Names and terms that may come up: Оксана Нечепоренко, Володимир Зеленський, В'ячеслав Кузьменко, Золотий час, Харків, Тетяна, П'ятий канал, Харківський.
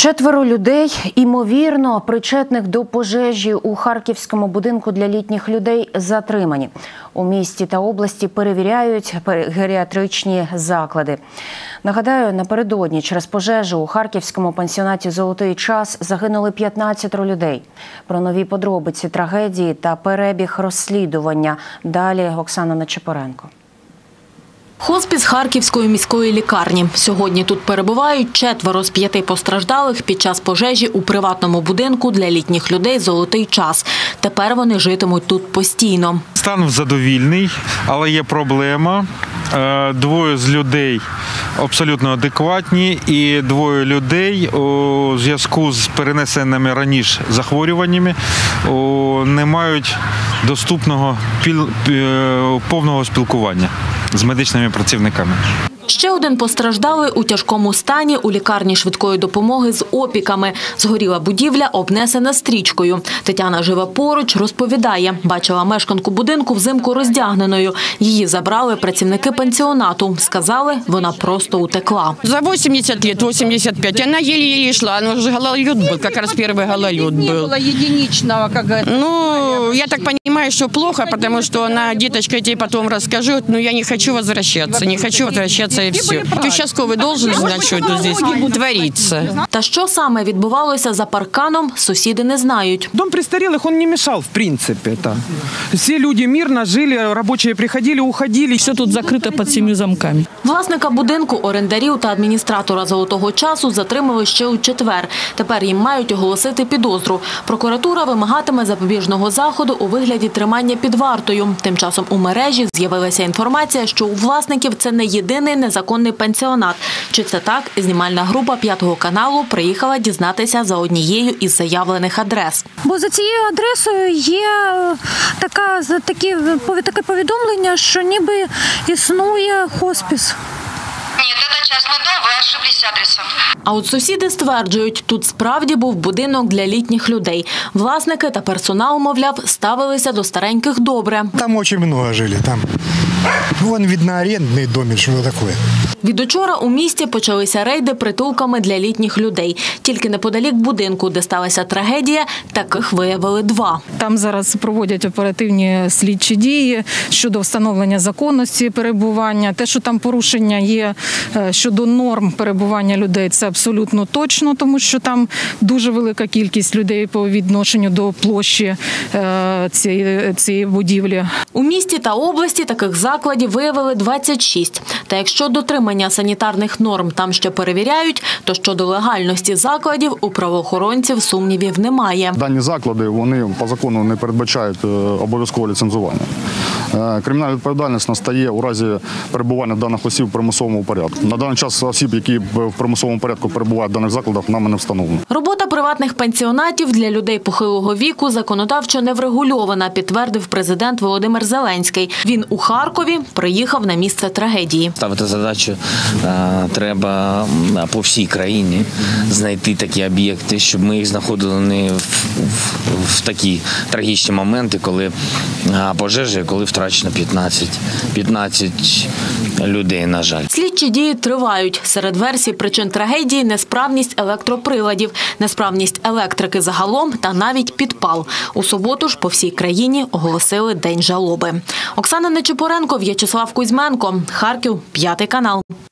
Четверо людей, ймовірно, причетних до пожежі у харківському будинку для літніх людей, затримані. У місті та області перевіряють геріатричні заклади. Нагадаю, напередодні через пожежу у харківському пансіонаті «Золотий час» загинули 15 людей. Про нові подробиці трагедії та перебіг розслідування. Далі Оксана Нечепоренко. Хоспіс Харківської міської лікарні. Сьогодні тут перебувають четверо з 5 постраждалих під час пожежі у приватному будинку для літніх людей «Золотий час». Тепер вони житимуть тут постійно. Стан задовільний, але є проблема. Двоє з людей абсолютно адекватні і двоє людей у зв'язку з перенесеними раніше захворюваннями не мають доступного повного спілкування з медичними працівниками. Ще один постраждалий у тяжкому стані у лікарні швидкої допомоги з опіками. Згоріла будівля, обнесена стрічкою. Тетяна живе поруч, розповідає, бачила мешканку будинку взимку роздягненою. Її забрали працівники пансіонату. Сказали, вона просто утекла. За 80 років, 85, вона еле-еле йшла, але вже гололід був, якраз перший гололід був. Ну, я так розумію, що погано, тому що вона, діточка, ті потім розкажуть, але я не хочу повертатися, не хочу повертатися. Участковий должен знати, що тут твориться. Та що саме відбувалося за парканом, сусіди не знають. Дом престарілих, він не мішав, в принципі. Всі люди мирно жили, робочі приходили, уходили. Все тут закрито під 7 замками. Власника будинку, орендарів та адміністратора «Золотого часу» затримали ще у четвер. Тепер їм мають оголосити підозру. Прокуратура вимагатиме запобіжного заходу у вигляді тримання під вартою. Тим часом у мережі з'явилася інформація, що у власників це не єдиний незаконний пансіонат. Чи це так, знімальна група «П'ятого каналу» приїхала дізнатися за однією із заявлених адрес. Бо за цією адресою є таке повідомлення, що ніби існує хоспіс. Ні, це частний дом, ви ошиблись адресом. А от сусіди стверджують, тут справді був будинок для літніх людей. Власники та персонал, мовляв, ставилися до стареньких добре. Там дуже багато жили, там. Вон, видно, арендний домик, що таке. Від учора у місті почалися рейди притулками для літніх людей. Тільки неподалік будинку, де сталася трагедія, таких виявили 2. Там зараз проводять оперативні слідчі дії щодо встановлення законності перебування. Те, що там порушення є щодо норм перебування людей, це абсолютно точно, тому що там дуже велика кількість людей по відношенню до площі цієї будівлі. У місті та області таких закладів виявили 26. Та якщо дотримання санітарних норм там ще перевіряють, то щодо легальності закладів у правоохоронців сумнівів немає. Дані заклади, вони по закону не передбачають обов'язкове ліцензування. Кримінальна відповідальність настає у разі перебування даних осіб в примусовому порядку. На даний час осіб, які в примусовому порядку перебувають в даних закладах, нами не встановлено. Робота приватних пансіонатів для людей похилого віку законодавчо не врегульована, підтвердив президент Володимир Зеленський. Він у Харкові приїхав на місце трагедії. Ставити задачу треба по всій країні знайти такі об'єкти, щоб ми їх знаходили не в такі трагічні моменти, коли пожежі, коли втрачено 15 людей, на жаль. Слідчі дії тривають. Серед версій причин трагедії – несправність електроприладів, несправність електрики загалом та навіть підпал. У суботу ж по всій країні оголосили День жалоби. Оксана Нечепоренко, В'ячеслав Кузьменко. Харків, П'ятий канал.